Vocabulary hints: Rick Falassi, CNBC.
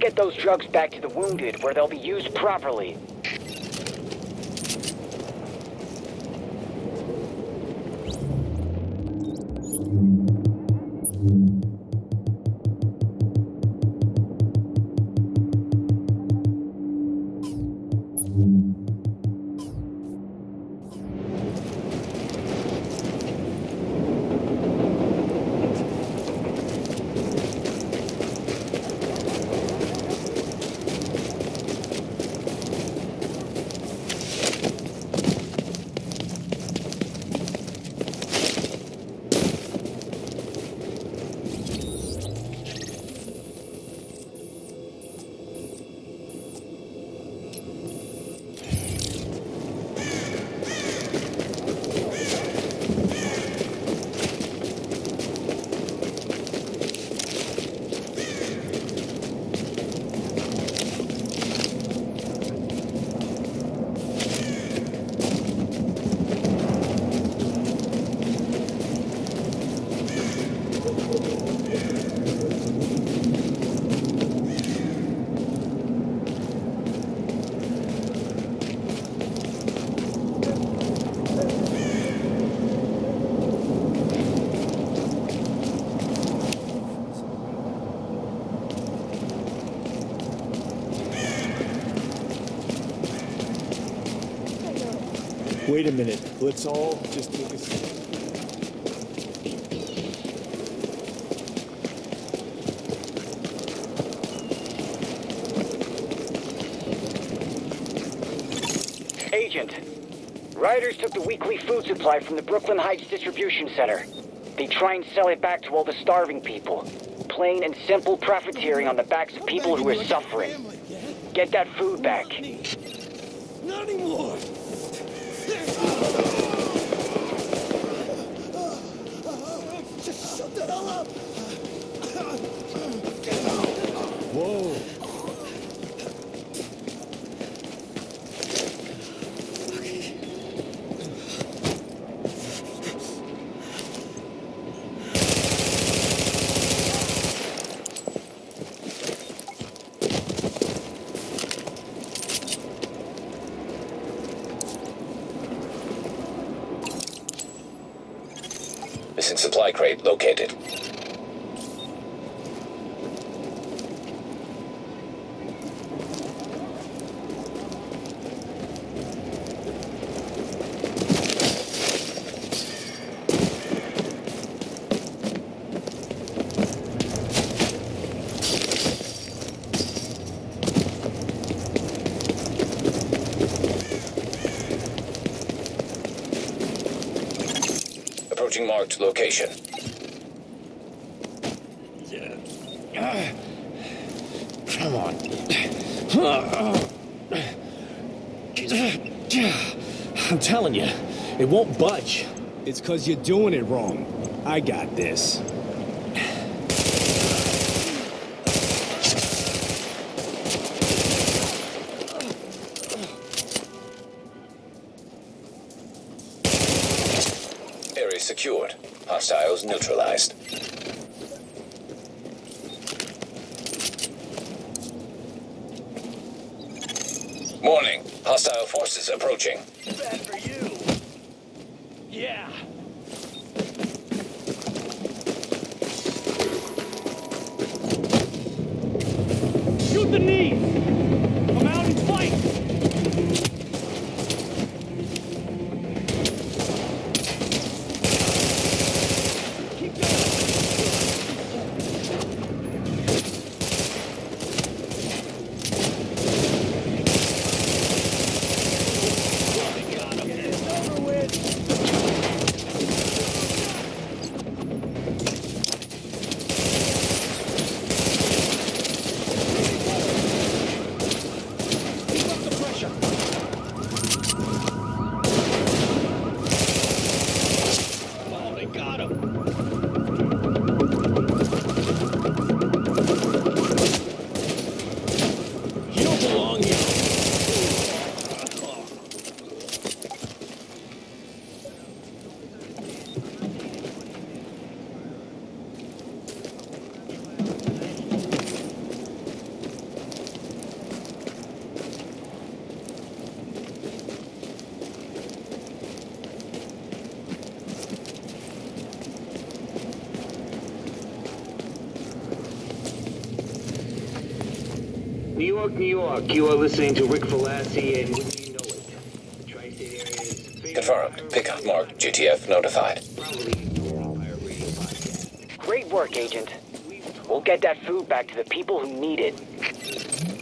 We'll get those drugs back to the wounded, where they'll be used properly. Wait a minute, let's all just take a second. Agent, rioters took the weekly food supply from the Brooklyn Heights distribution center. They try and sell it back to all the starving people. Plain and simple profiteering on the backs of people who are suffering. Get that food back. Not anymore! Just shut the hell up! Whoa! Supply crate located. Marked location. Come on. I'm telling you, it won't budge. It's because you're doing it wrong. I got this. Secured. Hostiles neutralized. Warning. Hostile forces approaching. Bad for you. Yeah. Shoot the knees. Come out and fight. New York, New York, you are listening to Rick Falassi and wouldn't you know it? The tri-state area is... Confirmed. Pickup mark. GTF notified. Great work, Agent. We'll get that food back to the people who need it.